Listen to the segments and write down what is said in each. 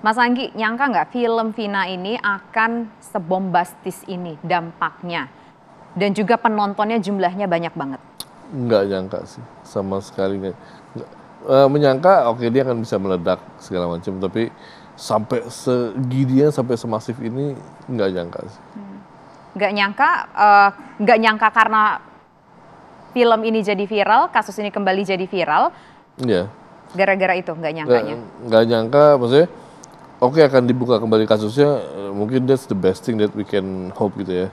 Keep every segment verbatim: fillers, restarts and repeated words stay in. Mas Anggi, nyangka nggak film Vina ini akan sebombastis ini dampaknya? Dan juga penontonnya jumlahnya banyak banget. Nggak nyangka sih, sama sekali. Uh, menyangka oke okay, dia akan bisa meledak segala macam, tapi sampai segini, sampai semasif ini nggak nyangka sih. Hmm. Nggak nyangka, uh, nggak nyangka karena film ini jadi viral, kasus ini kembali jadi viral. Iya. Yeah. Gara-gara itu nggak nyangkanya. Nggak nyangka, maksudnya. Oke, akan dibuka kembali kasusnya, mungkin that's the best thing that we can hope gitu ya.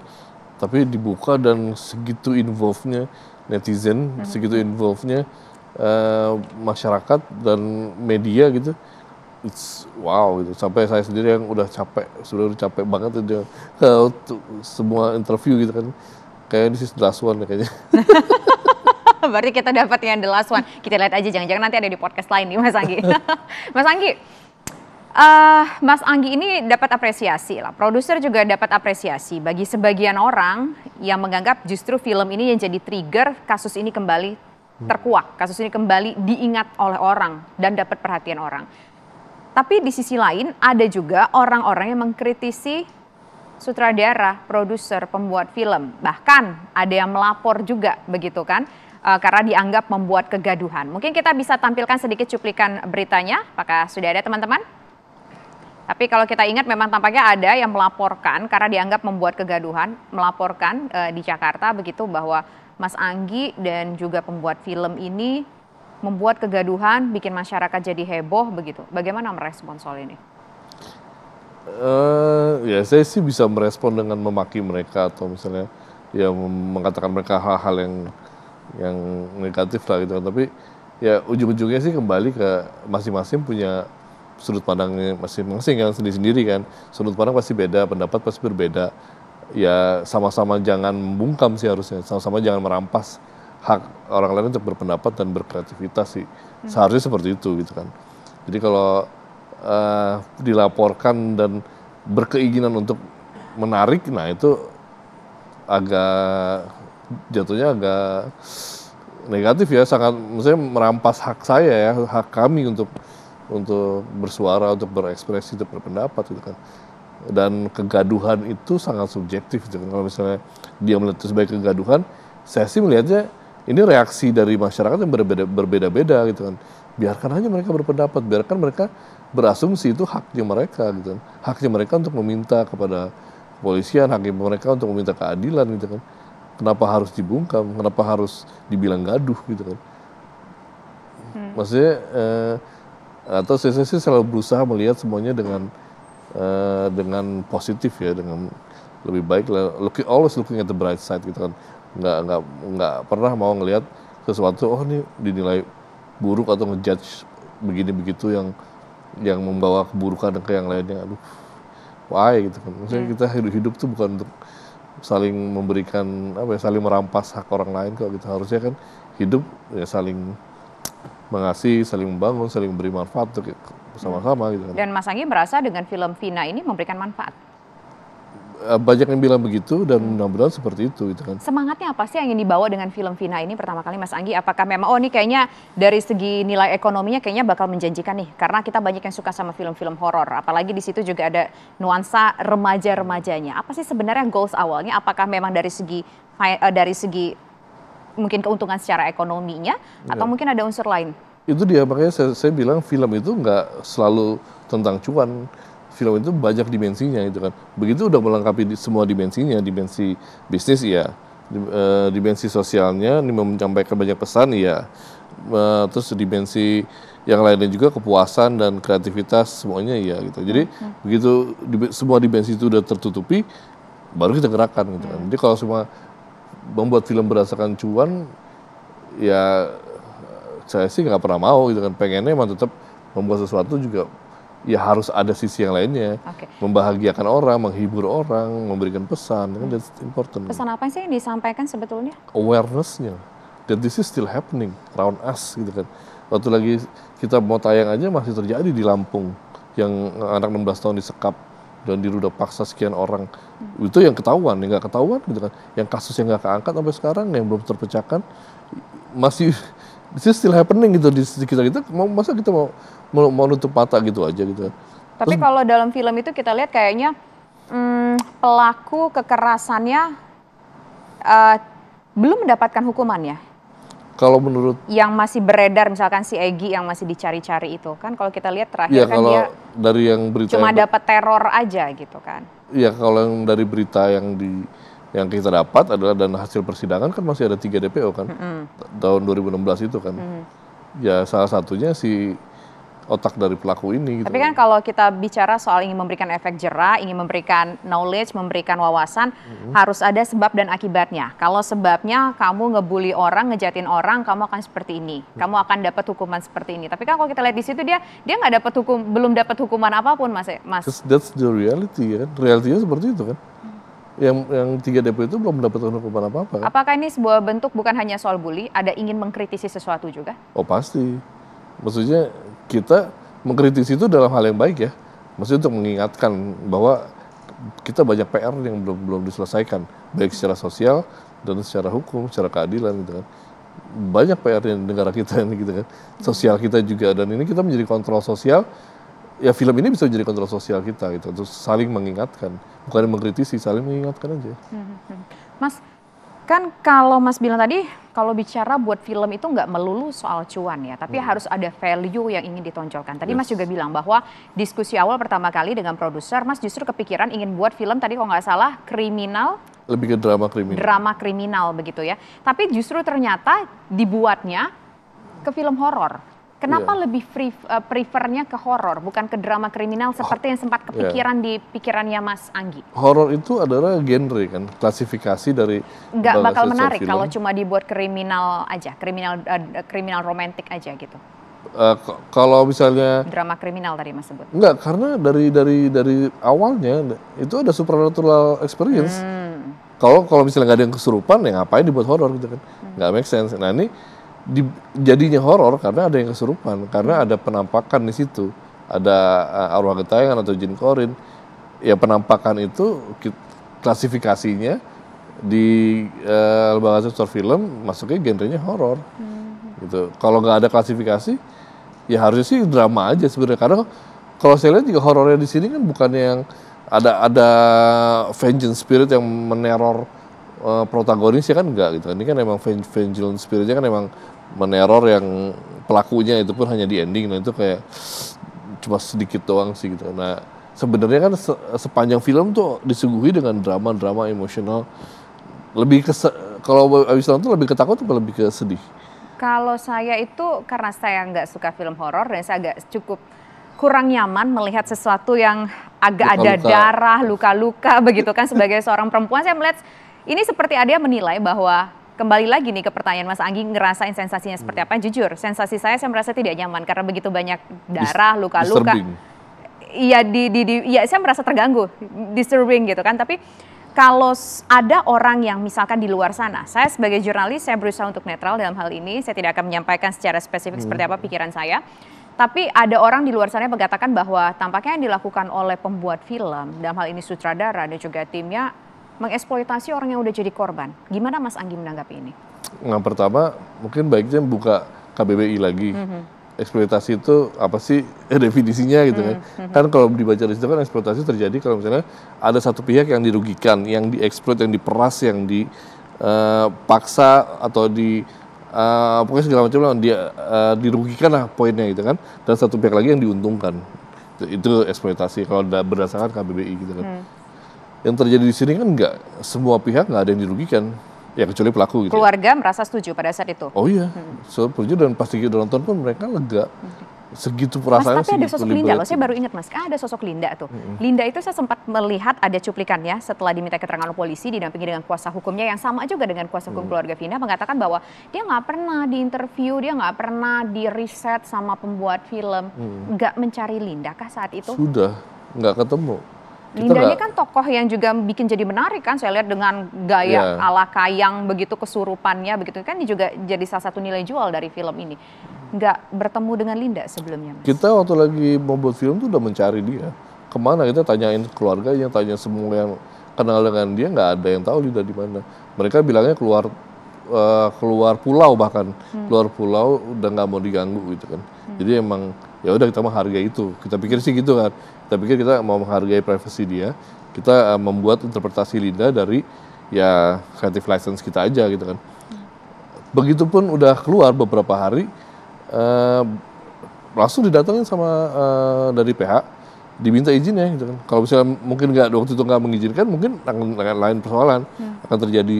Tapi dibuka dan segitu involve-nya netizen, mm-hmm. segitu involve-nya uh, masyarakat dan media gitu. It's wow gitu. Sampai saya sendiri yang udah capek, sudah capek banget itu uh, semua interview gitu kan. Kayaknya this is the last one kayaknya. Berarti kita dapat yang the last one. Kita lihat aja, jangan-jangan nanti ada di podcast lain nih Mas Anggi. Mas Anggi. Uh, Mas Anggi ini dapat apresiasi lah, produser juga dapat apresiasi bagi sebagian orang yang menganggap justru film ini yang jadi trigger kasus ini kembali terkuak, kasus ini kembali diingat oleh orang dan dapat perhatian orang. Tapi di sisi lain ada juga orang-orang yang mengkritisi sutradara, produser, pembuat film, bahkan ada yang melapor juga begitu kan. Uh, karena dianggap membuat kegaduhan. Mungkin kita bisa tampilkan sedikit cuplikan beritanya, apakah sudah ada teman-teman? Tapi kalau kita ingat memang tampaknya ada yang melaporkan karena dianggap membuat kegaduhan, melaporkan e, di Jakarta begitu bahwa Mas Anggi dan juga pembuat film ini membuat kegaduhan, bikin masyarakat jadi heboh begitu. Bagaimana merespon soal ini? Uh, ya saya sih bisa merespon dengan memaki mereka atau misalnya ya mengatakan mereka hal-hal yang yang negatif lah gitu. Tapi ya ujung-ujungnya sih kembali ke masing-masing punya sudut pandangnya masing-masing kan, sendiri-sendiri kan. Sudut pandang pasti beda, pendapat pasti berbeda. Ya sama-sama jangan membungkam sih harusnya, sama-sama jangan merampas hak orang lain untuk berpendapat dan berkreativitas sih. Seharusnya seperti itu gitu kan. Jadi kalau uh, dilaporkan dan berkeinginan untuk menarik, nah itu agak jatuhnya agak negatif ya, sangat misalnya merampas hak saya ya, hak kami untuk untuk bersuara, untuk berekspresi, untuk berpendapat gitu kan. Dan kegaduhan itu sangat subjektif gitu kan. Kalau misalnya dia melihat itu sebagai kegaduhan, saya sih melihatnya ini reaksi dari masyarakat yang berbeda, berbeda-beda gitu kan. Biarkan aja mereka berpendapat, biarkan mereka berasumsi, itu haknya mereka gitu kan. Haknya mereka untuk meminta kepada kepolisian, haknya mereka untuk meminta keadilan gitu kan. Kenapa harus dibungkam, kenapa harus dibilang gaduh gitu kan. Hmm. Maksudnya eh, atau saya sih selalu berusaha melihat semuanya dengan uh, dengan positif ya, dengan lebih baik lah, looking, always looking at the bright side gitu kan. Nggak nggak nggak pernah mau ngelihat sesuatu oh ini dinilai buruk atau ngejudge begini begitu yang yang membawa keburukan ke yang lainnya. Aduh, why gitu kan. Maksudnya kita hidup-hidup tuh bukan untuk saling memberikan apa ya, saling merampas hak orang lain kok gitu. Harusnya kan hidup ya saling mengasihi, saling membangun, saling beri manfaat untuk bersama-sama gitu. Dan Mas Anggi merasa dengan film Vina ini memberikan manfaat? Banyak yang bilang begitu dan mudah-mudahan seperti itu gitu kan. Semangatnya apa sih yang ingin dibawa dengan film Vina ini pertama kali Mas Anggi? Apakah memang oh ini kayaknya dari segi nilai ekonominya kayaknya bakal menjanjikan nih, karena kita banyak yang suka sama film-film horor, apalagi di situ juga ada nuansa remaja-remajanya. Apa sih sebenarnya goals awalnya? Apakah memang dari segi dari segi mungkin keuntungan secara ekonominya ya, atau mungkin ada unsur lain? Itu dia, makanya saya, saya bilang film itu nggak selalu tentang cuan. Film itu banyak dimensinya gitu kan. Begitu udah melengkapi semua dimensinya, dimensi bisnis iya, dimensi sosialnya, ini menyampaikan banyak pesan iya, terus dimensi yang lainnya juga kepuasan dan kreativitas semuanya iya gitu. Jadi hmm. begitu di, semua dimensi itu udah tertutupi, baru kita gerakan gitu kan. Jadi kalau semua membuat film berdasarkan cuan, ya saya sih nggak pernah mau gitu kan. Pengennya emang tetap membuat sesuatu juga ya harus ada sisi yang lainnya. Okay. Membahagiakan orang, menghibur orang, memberikan pesan, kan that's important. Pesan apa sih yang disampaikan sebetulnya? Awareness-nya, that this is still happening around us gitu kan. Waktu lagi kita mau tayang aja masih terjadi di Lampung, yang anak enam belas tahun disekap dan diruda paksa sekian orang. hmm. Itu yang ketahuan, yang nggak ketahuan gitu kan, yang kasusnya nggak keangkat sampai sekarang, yang belum terpecahkan masih still happening gitu di kita kita mau masa kita mau mau nutup mata gitu aja gitu kan. Tapi hmm. kalau dalam film itu kita lihat kayaknya hmm, pelaku kekerasannya uh, belum mendapatkan hukumannya. Kalau menurut yang masih beredar, misalkan si Egi yang masih dicari-cari itu kan, kalau kita lihat terakhir ya, kan dia dari yang berita cuma yang dapat teror aja gitu kan. Iya, kalau yang dari berita yang di yang kita dapat adalah dan hasil persidangan kan masih ada tiga D P O kan, mm-hmm. tahun dua ribu enam belas itu kan. Mm-hmm. Ya salah satunya si otak dari pelaku ini. Gitu. Tapi kan kalau kita bicara soal ingin memberikan efek jera, ingin memberikan knowledge, memberikan wawasan, mm-hmm. harus ada sebab dan akibatnya. Kalau sebabnya kamu ngebully orang, ngejatin orang, kamu akan seperti ini, mm-hmm. kamu akan dapat hukuman seperti ini. Tapi kan kalau kita lihat di situ dia dia nggak dapat hukum, belum dapat hukuman apapun mas. Mas. That's the reality kan, realitinya seperti itu kan. Yang yang tiga D P itu belum mendapatkan hukuman apa-apa kan? Apakah ini sebuah bentuk bukan hanya soal bully, ada ingin mengkritisi sesuatu juga? Oh pasti, maksudnya kita mengkritisi itu dalam hal yang baik ya, maksudnya untuk mengingatkan bahwa kita banyak P R yang belum belum diselesaikan, baik secara sosial dan secara hukum, secara keadilan gitu kan. Banyak P R di negara kita ini gitu kan, sosial kita juga, dan ini kita menjadi kontrol sosial. Ya film ini bisa jadi kontrol sosial kita gitu, terus saling mengingatkan, bukan mengkritisi, saling mengingatkan aja. Mas, kan kalau Mas bilang tadi, kalau bicara buat film itu nggak melulu soal cuan ya, tapi hmm. harus ada value yang ingin ditonjolkan. Tadi yes. Mas juga bilang bahwa diskusi awal pertama kali dengan produser, Mas justru kepikiran ingin buat film tadi kalau nggak salah kriminal. Lebih ke drama kriminal. Drama kriminal begitu ya, tapi justru ternyata dibuatnya ke film horor. Kenapa yeah. lebih free, uh, prefernya ke horor, bukan ke drama kriminal seperti yang sempat kepikiran yeah. di pikirannya Mas Anggi? Horor itu adalah genre kan, klasifikasi dari... Nggak bakal menarik film. Kalau cuma dibuat kriminal aja, kriminal uh, kriminal romantik aja gitu. Uh, kalau misalnya... Drama kriminal tadi Mas sebut. Nggak, karena dari dari dari awalnya itu ada supernatural experience. Hmm. Kalau kalau misalnya nggak ada yang kesurupan, ya ngapain dibuat horor gitu kan. Hmm. Nggak make sense. Nah ini... Di, jadinya horor karena ada yang kesurupan, karena ada penampakan di situ, ada uh, arwah gentayangan atau jin korin. Ya penampakan itu klasifikasinya di uh, lembaga sensor film masuknya genrenya horor. Hmm. Gitu. Kalau nggak ada klasifikasi, ya harusnya sih drama aja sebenarnya. Karena kalau saya lihat juga horornya di sini kan bukan yang ada ada vengeance spirit yang meneror uh, protagonisnya kan enggak gitu. Ini kan emang vengeance spiritnya kan emang meneror yang pelakunya, itu pun hanya di ending. Nah itu kayak cuma sedikit doang sih gitu. Nah sebenarnya kan se sepanjang film tuh disuguhi dengan drama-drama emosional. Lebih ke kalau abis nonton lebih ketakut atau lebih ke sedih? Kalau saya itu karena saya nggak suka film horor dan saya agak cukup kurang nyaman melihat sesuatu yang agak luka, ada luka. Darah, luka-luka begitu kan. Sebagai seorang perempuan saya melihat ini seperti ada yang menilai bahwa kembali lagi nih ke pertanyaan Mas Anggi, ngerasain sensasinya seperti apa? Jujur, sensasi saya saya merasa tidak nyaman karena begitu banyak darah, luka-luka. Iya, di, di, di, ya, saya merasa terganggu, disturbing gitu kan. Tapi kalau ada orang yang misalkan di luar sana, saya sebagai jurnalis saya berusaha untuk netral dalam hal ini. Saya tidak akan menyampaikan secara spesifik hmm. seperti apa pikiran saya. Tapi ada orang di luar sana yang mengatakan bahwa tampaknya yang dilakukan oleh pembuat film, dalam hal ini sutradara dan juga timnya, mengeksploitasi orang yang udah jadi korban. Gimana Mas Anggi menanggapi ini? Nah pertama mungkin baiknya buka K B B I lagi. Mm-hmm. Eksploitasi itu apa sih eh, definisinya gitu kan? Mm-hmm. Kan kalau dibaca di situ kan eksploitasi terjadi kalau misalnya ada satu pihak yang dirugikan, yang dieksploit, yang diperas, yang dipaksa atau di uh, pokoknya segala macam lah, dia uh, dirugikan lah poinnya gitu kan. Dan satu pihak lagi yang diuntungkan. Itu eksploitasi kalau berdasarkan K B B I gitu kan. Mm. Yang terjadi di sini kan nggak semua pihak nggak ada yang dirugikan, ya kecuali pelaku gitu. Keluarga ya. Merasa setuju pada saat itu? Oh iya, hmm. so, setuju dan pasti kita nonton pun mereka lega. Segitu perasaannya. Mas, tapi ada sosok Linda loh, saya baru ingat mas, ah, ada sosok Linda tuh. Hmm. Linda itu saya sempat melihat ada cuplikannya setelah diminta keterangan polisi didampingi dengan kuasa hukumnya yang sama juga dengan kuasa hukum hmm. keluarga Vina, mengatakan bahwa dia nggak pernah diinterview, dia nggak pernah diriset sama pembuat film, nggak hmm. mencari Linda kah saat itu? Sudah, nggak ketemu. Linda ini kan tokoh yang juga bikin jadi menarik kan, saya lihat dengan gaya yeah. ala Kayang begitu, kesurupannya begitu kan, ini juga jadi salah satu nilai jual dari film ini. Nggak bertemu dengan Linda sebelumnya mas? Kita waktu lagi mau buat film tuh udah mencari dia, kemana kita tanyain keluarganya, tanya semua yang kenal dengan dia, nggak ada yang tahu Linda di mana. Mereka bilangnya keluar uh, keluar pulau bahkan hmm. keluar pulau udah nggak mau diganggu gitu kan. Hmm. Jadi emang ya udah kita menghargai itu. Kita pikir sih gitu kan. Kita pikir kita mau menghargai privasi dia. Kita uh, membuat interpretasi Linda dari ya creative license kita aja gitu kan. Hmm. Begitupun udah keluar beberapa hari uh, langsung didatangin sama uh, dari P H. Diminta izinnya gitu kan. Kalau misalnya mungkin nggak waktu itu nggak mengizinkan, mungkin akan, akan lain persoalan hmm. akan terjadi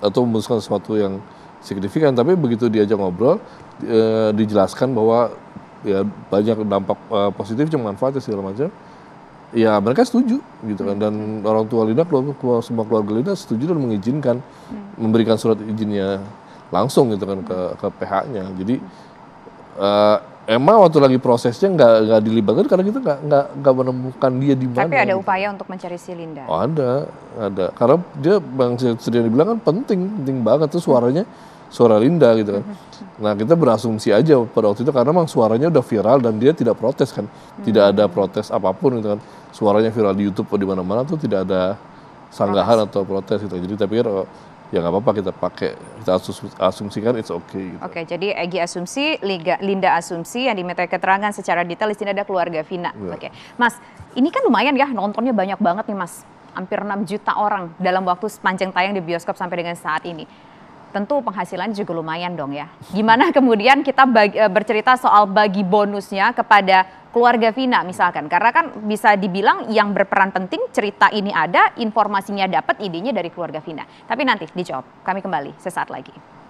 atau memutuskan sesuatu yang signifikan. Tapi begitu diajak ngobrol, e, dijelaskan bahwa ya banyak dampak e, positifnya, manfaatnya segala macam. Ya mereka setuju gitu kan. Dan orang tua Linda, keluarga, semua keluarga Linda setuju dan mengizinkan, hmm. memberikan surat izinnya langsung gitu kan ke, ke P H-nya. Jadi e, emang waktu lagi prosesnya nggak nggak dilibatkan karena kita nggak nggak nggak menemukan dia di mana. Tapi ada upaya untuk mencari si Linda. Oh, ada, ada. Karena dia bang sering dibilang kan penting, penting banget tuh suaranya, suara Linda gitu kan. Nah kita berasumsi aja pada waktu itu karena memang suaranya udah viral dan dia tidak protes kan, tidak ada protes apapun gitu kan. Suaranya viral di YouTube atau di mana-mana tuh tidak ada sanggahan protes. atau protes gitu. Jadi tapi ya nggak apa-apa kita pakai, kita asumsikan it's okay. Gitu. Oke, okay, jadi Egi asumsi, Linda asumsi, yang diminta keterangan secara detail di sini ada keluarga Vina. Yeah. Oke, okay. Mas, ini kan lumayan ya nontonnya banyak banget nih Mas, hampir enam juta orang dalam waktu sepanjang tayang di bioskop sampai dengan saat ini. Tentu penghasilan juga lumayan dong ya. Gimana kemudian kita bagi, bercerita soal bagi bonusnya kepada keluarga Vina misalkan, karena kan bisa dibilang yang berperan penting, cerita ini ada, informasinya dapat, idenya dari keluarga Vina. Tapi nanti dijawab, kami kembali sesaat lagi.